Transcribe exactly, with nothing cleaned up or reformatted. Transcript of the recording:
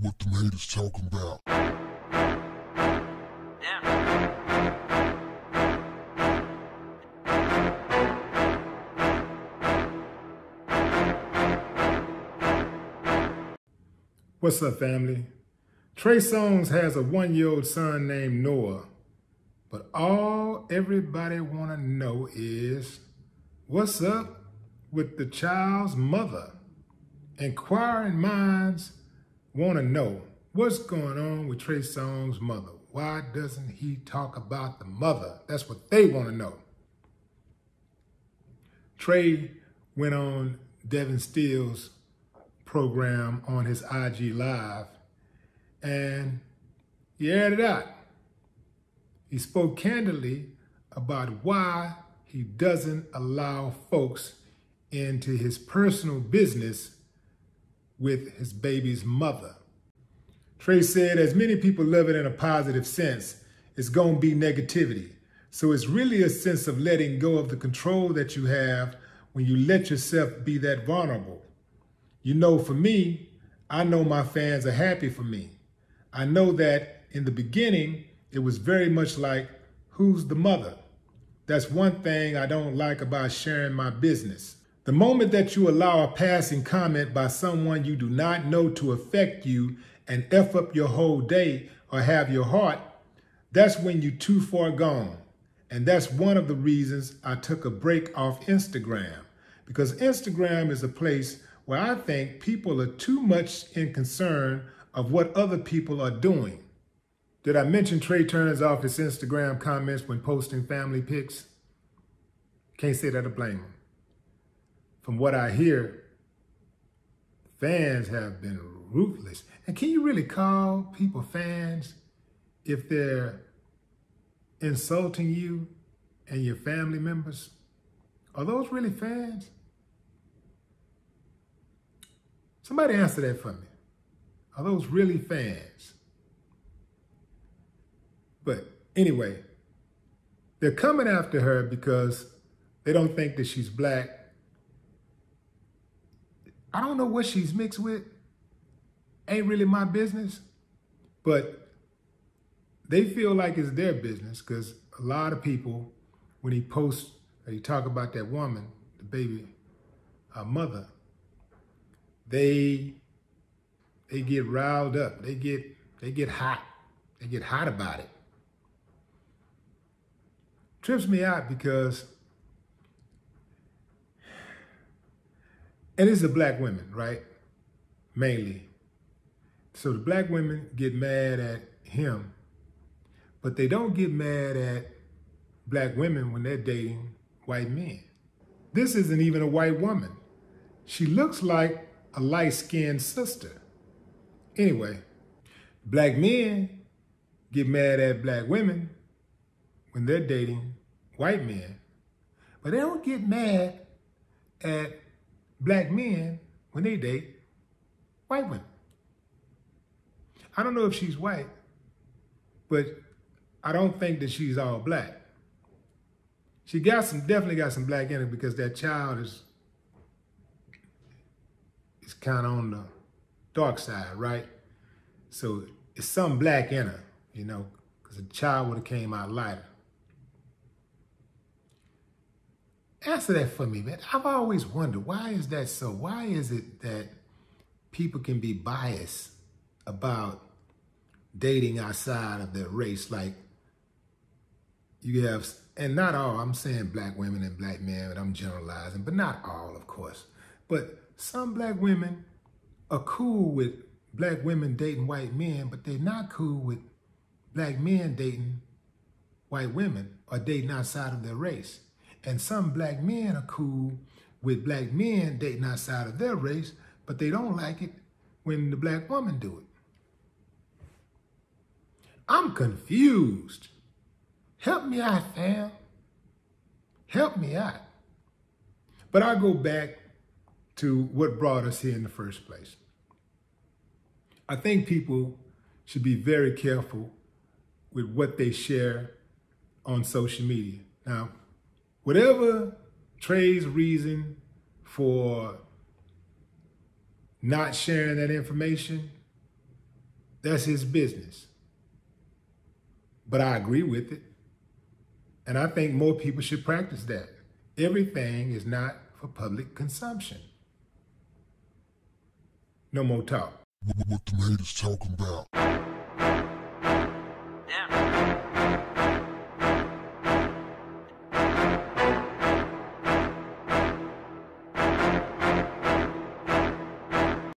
what the haters talking about. Yeah. What's up, family? Trey Songz has a one-year-old son named Noah, but all everybody wanna know is what's up with the child's mother? Inquiring minds want to know what's going on with Trey Songz's mother. Why doesn't he talk about the mother? That's what they want to know. Trey went on Devin Steele's program on his I G Live and he aired it out. He spoke candidly about why he doesn't allow folks into his personal business with his baby's mother. Trey said, as many people love it in a positive sense, it's gonna be negativity. So it's really a sense of letting go of the control that you have when you let yourself be that vulnerable. You know, for me, I know my fans are happy for me. I know that in the beginning, it was very much like, who's the mother? That's one thing I don't like about sharing my business. The moment that you allow a passing comment by someone you do not know to affect you and F up your whole day or have your heart, that's when you're too far gone. And that's one of the reasons I took a break off Instagram, because Instagram is a place where I think people are too much in concern of what other people are doing. Did I mention Trey turns off his Instagram comments when posting family pics? Can't say that I blame him. From what I hear, fans have been ruthless. And can you really call people fans if they're insulting you and your family members? Are those really fans? Somebody answer that for me. Are those really fans? But anyway, they're coming after her because they don't think that she's black. I don't know what she's mixed with, ain't really my business, but they feel like it's their business because a lot of people, when he posts or he talk about that woman, the baby, her mother, they they get riled up, they get they get hot, they get hot about it. Trips me out because. And it's the black women, right? Mainly. So the black women get mad at him, but they don't get mad at black women when they're dating white men. This isn't even a white woman. She looks like a light-skinned sister. Anyway, black men get mad at black women when they're dating white men, but they don't get mad at black men when they date white women. I don't know if she's white, but I don't think that she's all black. She got some, definitely got some black in it because that child is, is kind of on the dark side, right? So it's some black in her, you know, because the child would have came out lighter. Answer that for me, man. I've always wondered, why is that so? Why is it that people can be biased about dating outside of their race? Like you have, and not all, I'm saying black women and black men, but I'm generalizing, but not all, of course. But some black women are cool with black women dating white men, but they're not cool with black men dating white women or dating outside of their race. And some black men are cool with black men dating outside of their race, but they don't like it when the black woman do it. I'm confused. Help me out, fam. Help me out. But I go back to what brought us here in the first place. I think people should be very careful with what they share on social media. Now, whatever Trey's reason for not sharing that information, That's his business. But I agree with it. And I think more people should practice that. Everything is not for public consumption. No more talk. What the haters talking about?